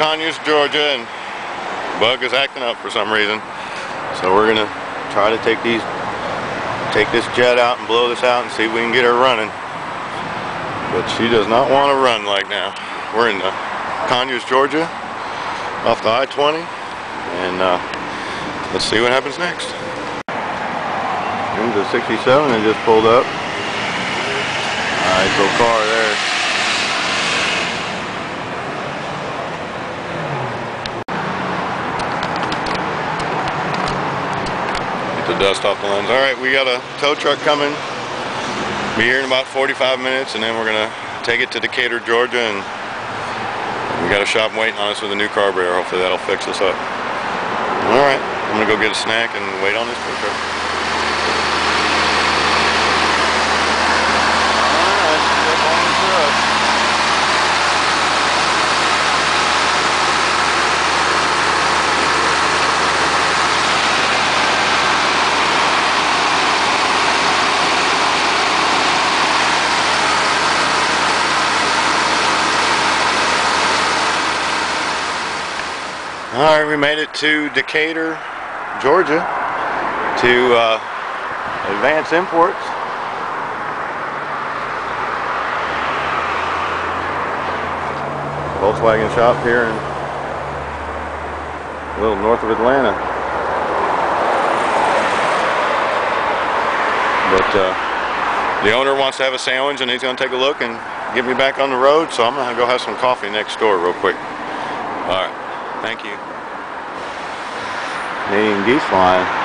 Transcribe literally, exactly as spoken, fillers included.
Conyers, Georgia, and bug is acting up for some reason. So we're gonna try to take these, take this jet out and blow this out and see if we can get her running. But she does not want to run right now. We're in uh, Conyers, Georgia, off the I twenty, and uh, let's see what happens next. Into the sixty-seven and just pulled up. Nice little car there. Get the dust off the lens. All right, we got a tow truck coming. Be here in about forty-five minutes, and then we're gonna take it to Decatur, Georgia, and we got a shop waiting on us with a new carburetor. Hopefully that'll fix us up. All right, I'm gonna go get a snack and wait on this tow truck. Alright, we made it to Decatur, Georgia, to uh, Advanced Imports. Volkswagen shop here in a little north of Atlanta. But uh, the owner wants to have a sandwich, and he's going to take a look and get me back on the road, so I'm going to go have some coffee next door real quick. Alright. Thank you. Canadian geese flying.